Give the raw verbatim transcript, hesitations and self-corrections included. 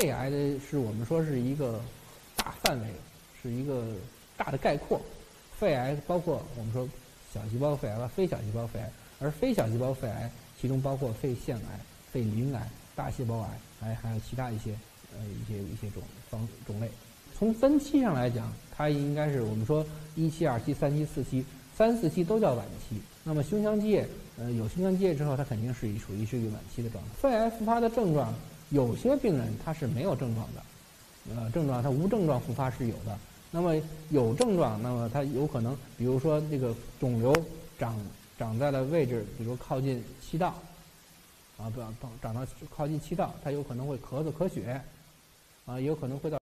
肺癌的是我们说是一个大范围，是一个大的概括。肺癌包括我们说小细胞肺癌和非小细胞肺癌，而非小细胞肺癌其中包括肺腺癌、肺鳞癌、大细胞癌，还还有其他一些呃一些一些种方种类。从分期上来讲，它应该是我们说一期、二期、三期、四期。 三四期都叫晚期，那么胸腔积液，呃，有胸腔积液之后，它肯定是属于是一个晚期的状态。肺癌复发的症状，有些病人他是没有症状的，呃，症状他无症状复发是有的。那么有症状，那么他有可能，比如说这个肿瘤长长在了位置，比如靠近气道，啊，不，长到靠近气道，它有可能会咳嗽咳血，啊，也有可能会到